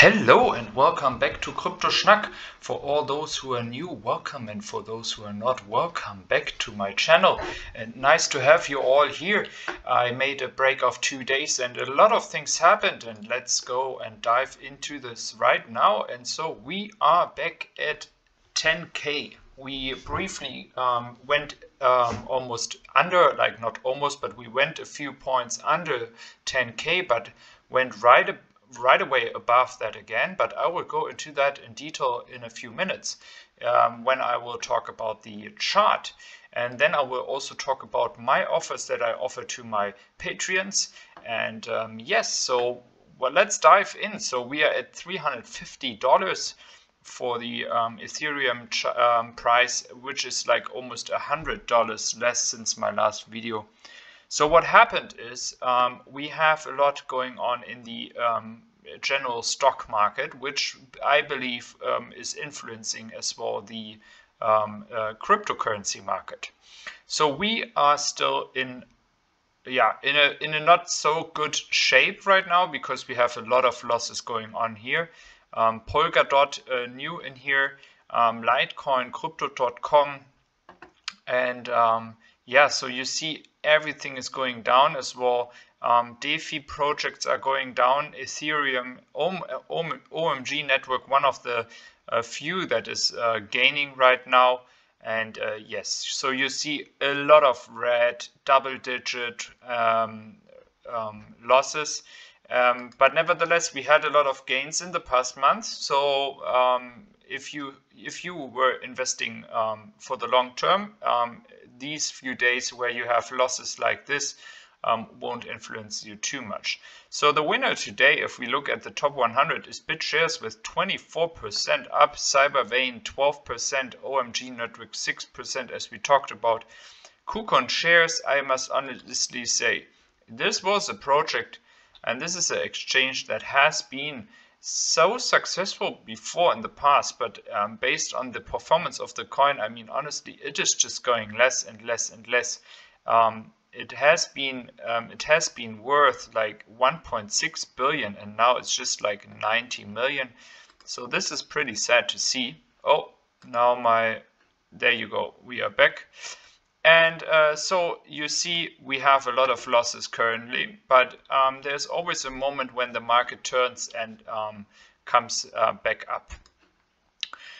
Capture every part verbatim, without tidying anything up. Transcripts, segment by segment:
Hello and welcome back to Crypto Schnack. For all those who are new, welcome, and for those who are not, welcome back to my channel. And nice to have you all here. I made a break of two days and a lot of things happened, and let's go and dive into this right now. And so we are back at ten K. We briefly um, went um, almost under, like not almost, but we went a few points under ten K, but went right up right away above that again, but I will go into that in detail in a few minutes um, when I will talk about the chart. And then I will also talk about my offers that I offer to my Patreons. And um, yes, so well, let's dive in. So we are at three hundred fifty dollars for the um, Ethereum ch um, price, which is like almost one hundred dollars less since my last video. So what happened is um, we have a lot going on in the um, general stock market, which I believe um, is influencing as well the um, uh, cryptocurrency market. So we are still in, yeah, in a in a not so good shape right now because we have a lot of losses going on here. Um, Polkadot uh, new in here, um, Litecoin, Crypto dot com, and um, yeah, so you see. Everything is going down as well. Um, DeFi projects are going down. Ethereum, O M G Network, one of the uh, few that is uh, gaining right now. And uh, yes, so you see a lot of red, double-digit um, um, losses. Um, but nevertheless, we had a lot of gains in the past month. So um, if you if you were investing um, for the long term, um, these few days where you have losses like this um, won't influence you too much. So the winner today, if we look at the top one hundred, is BitShares with twenty-four percent up, CyberVein twelve percent, O M G Network six percent, as we talked about. KuCoin Shares, I must honestly say, this was a project, and this is an exchange that has been so successful before in the past, but um, based on the performance of the coin, I mean, honestly, it is just going less and less and less. Um, it has been um, it has been worth like one point six billion, and now it's just like ninety million. So this is pretty sad to see. Oh, now my, there you go, we are back. And uh, so you see we have a lot of losses currently, but um, there's always a moment when the market turns and um, comes uh, back up.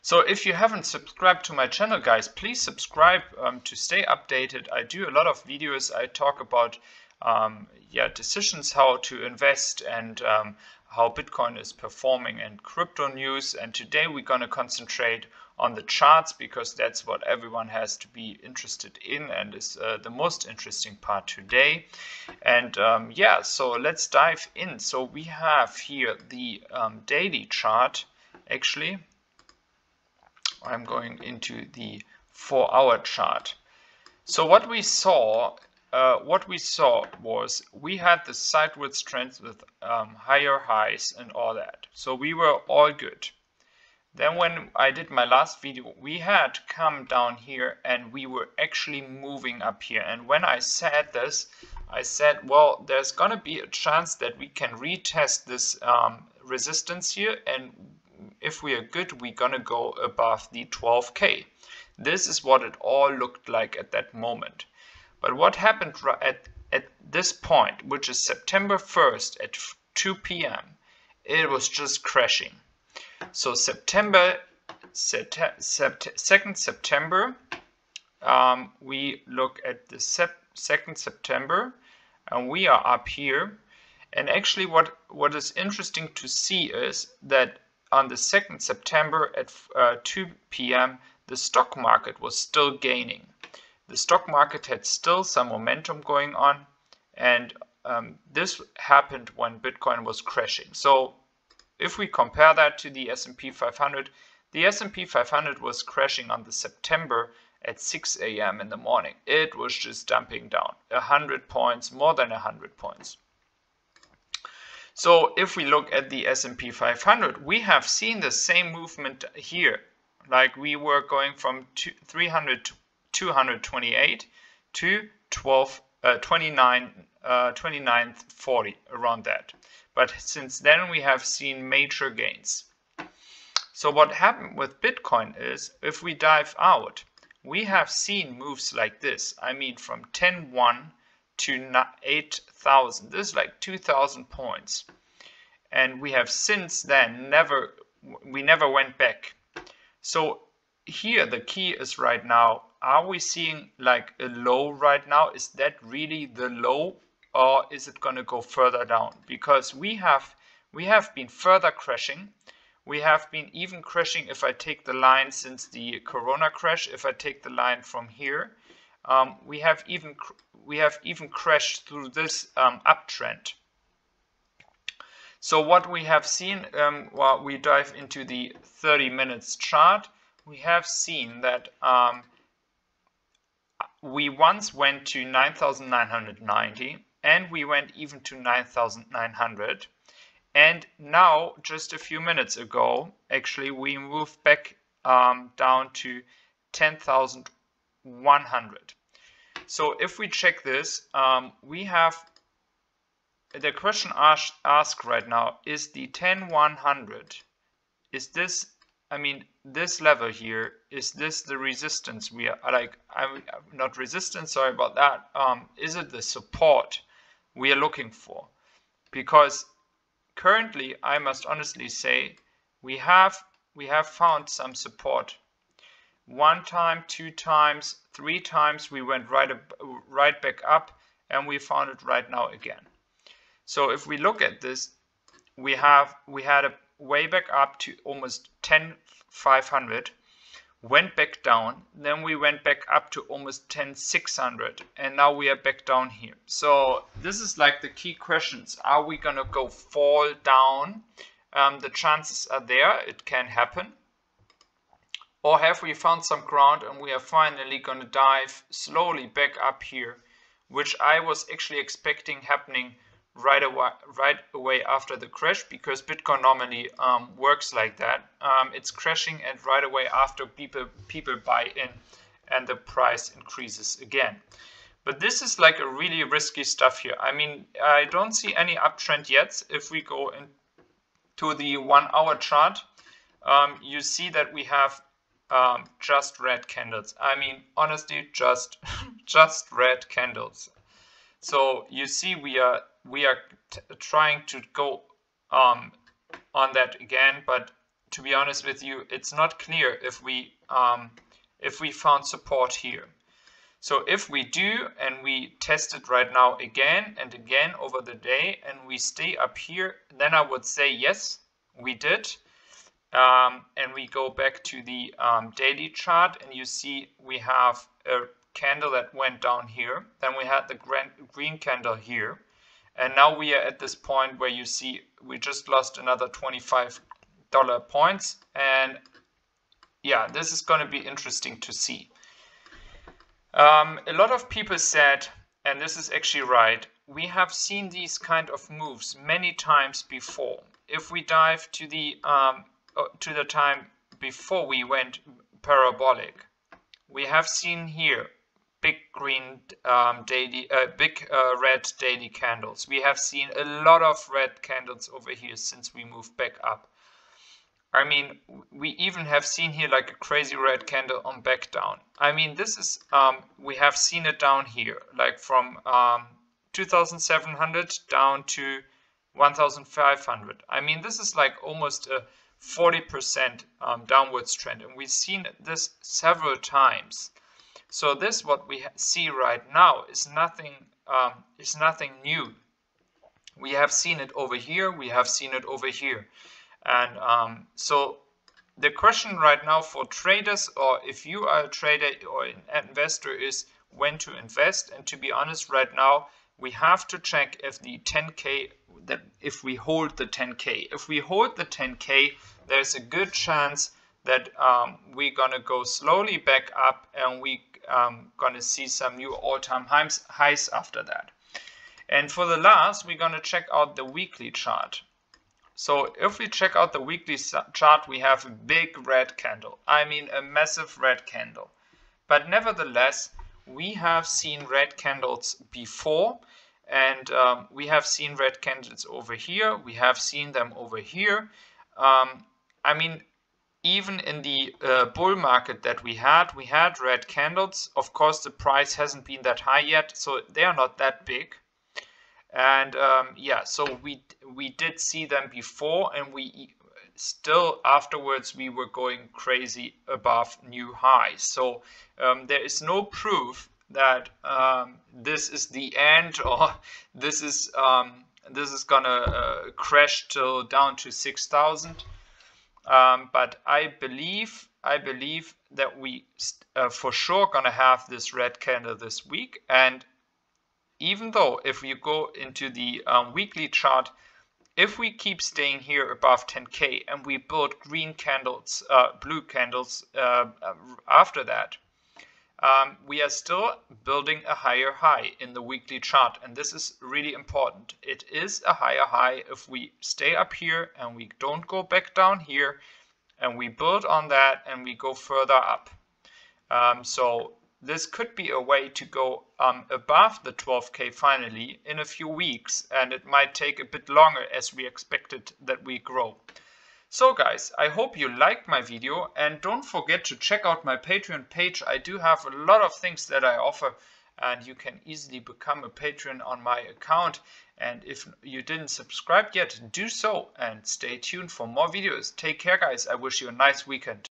So if you haven't subscribed to my channel, guys, please subscribe um, to stay updated. I do a lot of videos. I talk about um, yeah, decisions, how to invest, and um, how Bitcoin is performing, and crypto news. And today we're going to concentrate on the charts, because that's what everyone has to be interested in, and is uh, the most interesting part today. And um, yeah, so let's dive in. So we have here the um, daily chart. Actually, I'm going into the four hour chart. So what we saw, uh, what we saw was we had the sideways trends with um, higher highs and all that. So we were all good. Then when I did my last video, we had come down here and we were actually moving up here. And when I said this, I said, well, there's going to be a chance that we can retest this um, resistance here. And if we are good, we're going to go above the twelve K. This is what it all looked like at that moment. But what happened at, at this point, which is September first at two P M, it was just crashing. So September, second September, um, we look at the second September, and we are up here. And actually what, what is interesting to see is that on the second September at uh, two P M, the stock market was still gaining. The stock market had still some momentum going on, and um, this happened when Bitcoin was crashing. So if we compare that to the S and P five hundred, the S and P five hundred was crashing on the September at six A M in the morning. It was just dumping down one hundred points, more than one hundred points. So if we look at the S and P five hundred, we have seen the same movement here. Like we were going from two hundred, two hundred twenty-eight to twelve uh, twenty-nine, uh, twenty-nine forty, around that. But since then we have seen major gains. So what happened with Bitcoin is, if we dive out, we have seen moves like this. I mean, from ten one to eight thousand. This is like two thousand points. And we have since then never, we never went back. So here the key is right now, are we seeing like a low right now? Is that really the low, or is it going to go further down? Because we have, we have been further crashing. We have been even crashing, if I take the line since the Corona crash, if I take the line from here, um, we have even, we have even crashed through this um, uptrend. So what we have seen, um, while we dive into the thirty minutes chart, we have seen that um, we once went to nine thousand nine hundred ninety, and we went even to nine thousand nine hundred. And now, just a few minutes ago, actually, we moved back um, down to ten thousand one hundred. So if we check this, um, we have the question asked ask right now is the ten one hundred, is this, I mean, this level here, is this the resistance we are, like, I'm not resistance, sorry about that, um, is it the support we are looking for? Because currently, I must honestly say, we have, we have found some support. One time, two times, three times, we went right, up, right back up, and we found it right now again. So if we look at this, we have we had a way back up to almost ten five hundred, went back down, then we went back up to almost ten six hundred, and now we are back down here. So this is like the key questions. Are we gonna go fall down? Um, the chances are there, it can happen. Or have we found some ground and we are finally gonna dive slowly back up here, which I was actually expecting happening right away right away after the crash, because Bitcoin normally um, works like that. Um, it's crashing, and right away after people people buy in and the price increases again. But this is like a really risky stuff here. I mean, I don't see any uptrend yet. If we go into the one hour chart, um, you see that we have um, just red candles. I mean, honestly, just just red candles. So you see we are we are t trying to go um, on that again, but to be honest with you, it's not clear if we um, if we found support here. So if we do, and we test it right now again and again over the day, and we stay up here, then I would say yes, we did. Um, and we go back to the um, daily chart, and you see we have a candle that went down here, then we had the grand, green candle here, and now we are at this point where you see we just lost another twenty-five dollar points, and yeah, this is going to be interesting to see. Um, a lot of people said, and this is actually right, we have seen these kind of moves many times before. If we dive to the um, to the time before we went parabolic, we have seen here big green um, daily, uh, big uh, red daily candles. We have seen a lot of red candles over here since we moved back up. I mean, we even have seen here like a crazy red candle on back down. I mean, this is, um, we have seen it down here, like from um, two thousand seven hundred down to one thousand five hundred. I mean, this is like almost a forty percent um, downwards trend, and we've seen this several times. So this, what we see right now, is nothing um, is nothing new. We have seen it over here, we have seen it over here, and um, so the question right now for traders, or if you are a trader or an investor, is when to invest. And to be honest, right now we have to check if the ten K, that if we hold the ten K. If we hold the ten K, there's a good chance that um, we're gonna go slowly back up, and we um, gonna see some new all-time highs after that. And for the last, we're gonna check out the weekly chart. So if we check out the weekly chart, we have a big red candle. I mean, a massive red candle. But nevertheless, we have seen red candles before, and um, we have seen red candles over here. We have seen them over here. Um, I mean, even in the uh, bull market that we had, we had red candles. Of course, the price hasn't been that high yet, so they are not that big. And um, yeah, so we we did see them before, and we still afterwards we were going crazy above new highs. So um, there is no proof that um, this is the end, or this is um, this is gonna uh, crash till down to six thousand. Um, but I believe I believe that we uh, for sure gonna have this red candle this week. And even though if you go into the um, weekly chart, if we keep staying here above ten K and we build green candles, uh, blue candles uh, after that, um, we are still building a higher high in the weekly chart. And this is really important. It is a higher high if we stay up here and we don't go back down here, and we build on that and we go further up. Um, so this could be a way to go um, above the twelve K finally in a few weeks, and it might take a bit longer as we expected that we grow. So guys, I hope you liked my video, and don't forget to check out my Patreon page. I do have a lot of things that I offer, and you can easily become a patron on my account. And if you didn't subscribe yet, do so, and stay tuned for more videos. Take care guys, I wish you a nice weekend.